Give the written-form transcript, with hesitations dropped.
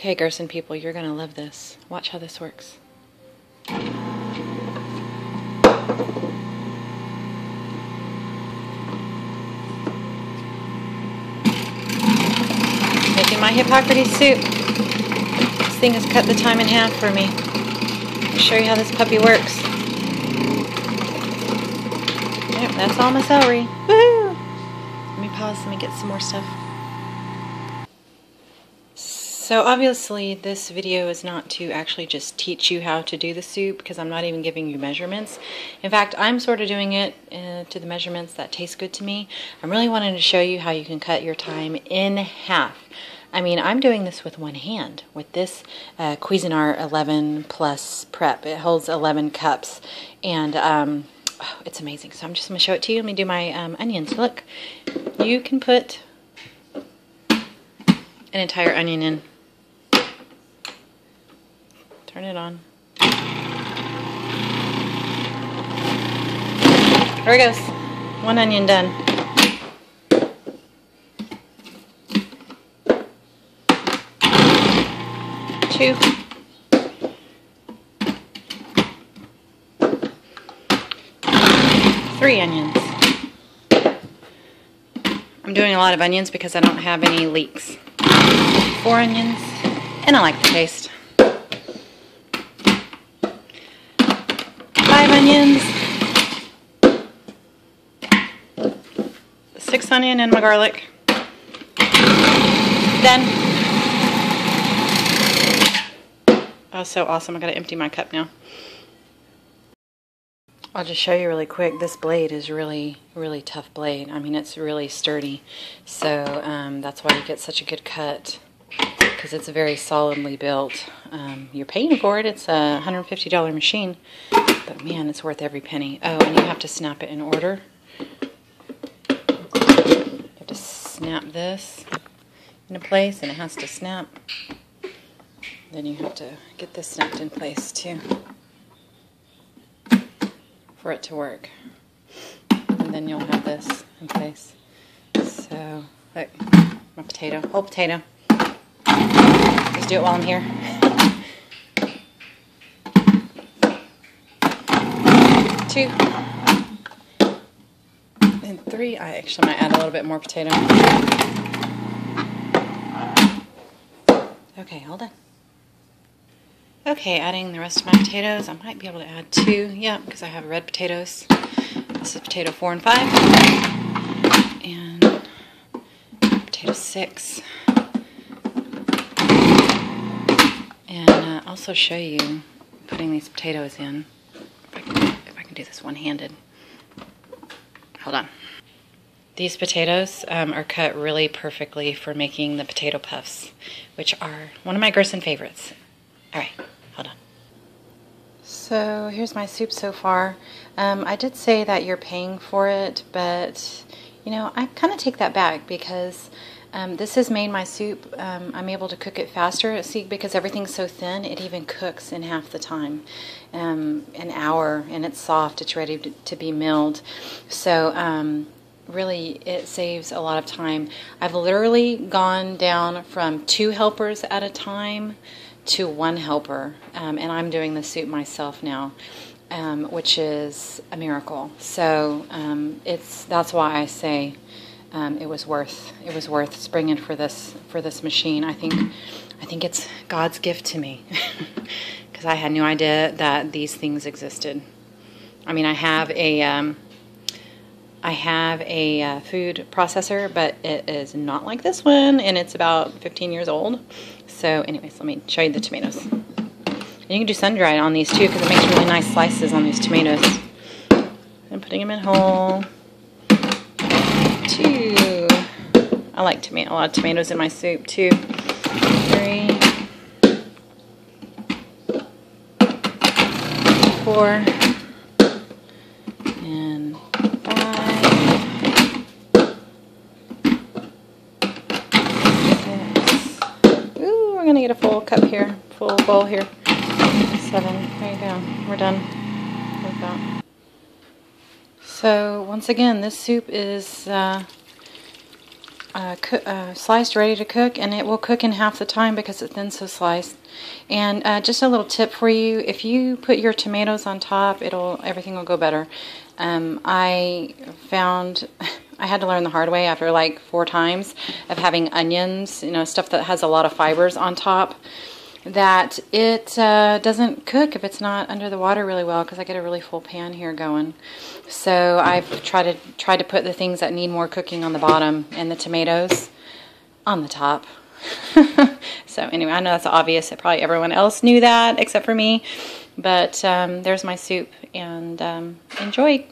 Okay, Gerson people, you're gonna love this. Watch how this works. Making my Hippocrates soup. This thing has cut the time in half for me. I'll show you how this puppy works. Yep, that's all my celery. Woohoo! Let me pause, let me get some more stuff. So obviously this video is not to actually just teach you how to do the soup, because I'm not even giving you measurements. In fact, I'm sort of doing it to the measurements that taste good to me. I'm really wanting to show you how you can cut your time in half. I mean, I'm doing this with one hand with this Cuisinart 11 Plus Prep. It holds 11 cups, and oh, it's amazing. So I'm just going to show it to you. Let me do my onions. Look, you can put an entire onion in. Turn it on. There it goes. One onion done. Two. Three onions. I'm doing a lot of onions because I don't have any leeks. Four onions, and I like the taste. Five onions, six onion and my garlic. Done. Oh, so awesome. I gotta empty my cup now. I'll just show you really quick. This blade is really tough blade. I mean, it's really sturdy. So that's why you get such a good cut, because it's very solidly built. You're paying for it. It's a $150 machine, but man, it's worth every penny. Oh, and you have to snap it in order. You have to snap this into place, and it has to snap. Then you have to get this snapped in place too for it to work. And then you'll have this in place. So, look, my potato, whole potato. Just do it while I'm here. Two. And three. I actually might add a little bit more potato. Okay, all done. Okay, adding the rest of my potatoes. I might be able to add two. Yeah, because I have red potatoes. This is potato 4 and 5. And potato 6. Also show you putting these potatoes in, if I can do this one-handed. Hold on. These potatoes are cut really perfectly for making the potato puffs, which are one of my Gerson favorites. All right, hold on. So here's my soup so far. I did say that you're paying for it, but you know, I kind of take that back, because this has made my soup. I'm able to cook it faster. See, because everything's so thin, it even cooks in half the time, an hour, and it's soft. It's ready to be milled. So really, it saves a lot of time. I've literally gone down from 2 helpers at a time to 1 helper, and I'm doing the soup myself now. Which is a miracle. So that's why I say it was worth springing for this machine. I think it's God's gift to me, because I had no idea that these things existed. I mean, I have a food processor, but it is not like this one, and it's about 15 years old. So, anyways, let me show you the tomatoes. You can do sun-dried on these too, because it makes really nice slices on these tomatoes. I'm putting them in whole. Two. I like a lot of tomatoes in my soup too. Three. Four. And 5. 6. Ooh, we're gonna get a full cup here, full bowl here. 7. There you go. We're done with that. So once again, this soup is sliced, ready to cook, and it will cook in half the time because it's then so sliced. And just a little tip for you: if you put your tomatoes on top, everything will go better. I found I had to learn the hard way after like 4 times of having onions, you know, stuff that has a lot of fibers on top, that it doesn't cook if it's not under the water really well, because I get a really full pan here going. So I've tried to put the things that need more cooking on the bottom and the tomatoes on the top. So anyway, I know that's obvious. Probably everyone else knew that except for me. But there's my soup, and enjoy.